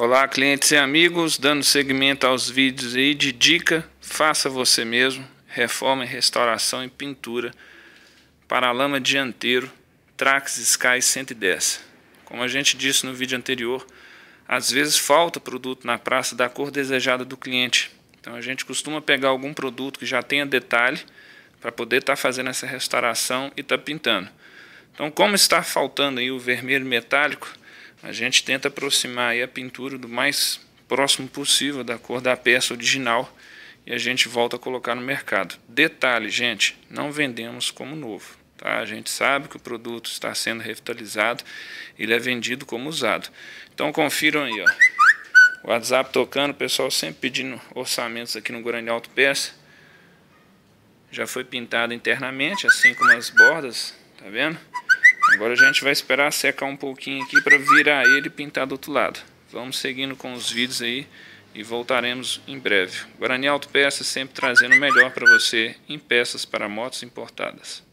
Olá, clientes e amigos, dando seguimento aos vídeos aí de dica, faça você mesmo, reforma, restauração e pintura para lama dianteiro Traxx Sky 110. Como a gente disse no vídeo anterior, às vezes falta produto na praça da cor desejada do cliente. Então a gente costuma pegar algum produto que já tenha detalhe para poder estar fazendo essa restauração e estar pintando. Então, como está faltando aí o vermelho metálico, a gente tenta aproximar aí a pintura do mais próximo possível da cor da peça original e a gente volta a colocar no mercado. Detalhe, gente, não vendemos como novo, tá? A gente sabe que o produto está sendo revitalizado, ele é vendido como usado. Então confiram aí, ó, o WhatsApp tocando, o pessoal sempre pedindo orçamentos aqui no Guarani Auto Peças. Já foi pintado internamente, assim como as bordas, tá vendo? Agora a gente vai esperar secar um pouquinho aqui para virar ele e pintar do outro lado. Vamos seguindo com os vídeos aí e voltaremos em breve. Guarani Auto Peças sempre trazendo o melhor para você em peças para motos importadas.